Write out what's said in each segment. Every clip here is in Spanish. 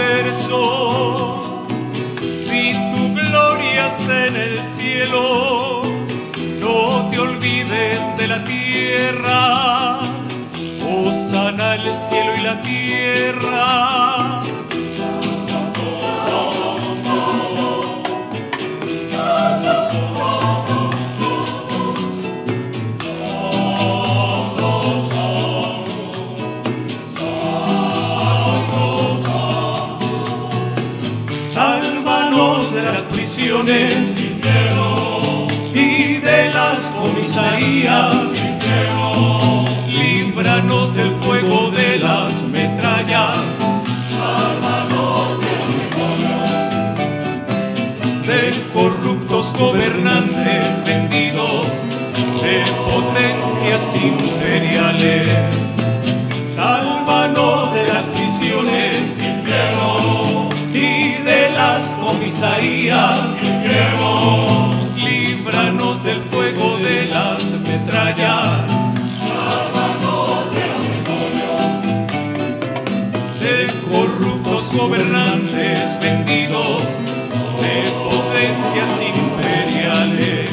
universo. Si tu gloria está en el cielo, no te olvides de la tierra. Hosana el cielo y la tierra. Y de las comisarías, líbranos del fuego de las metrallas, de corruptos gobernantes vendidos, de potencias imperiales. Sálvanos de las prisiones y de las comisarías, líbranos del fuego de las metrallas, de corruptos gobernantes vendidos, de potencias imperiales.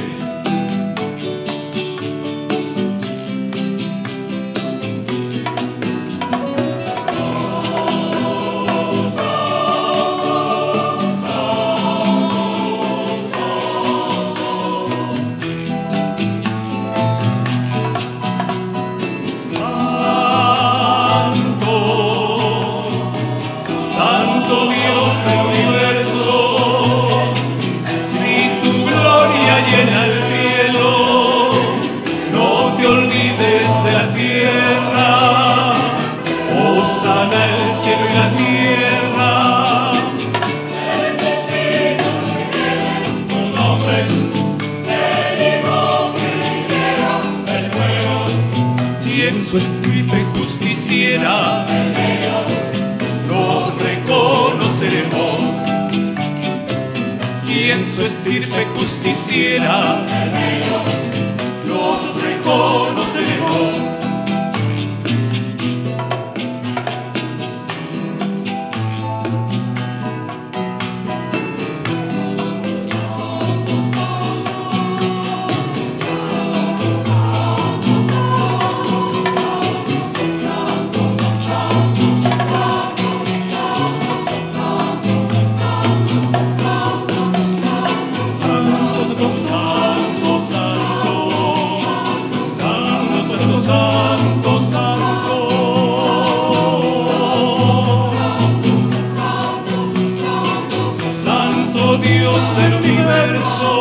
Santo Dios del universo.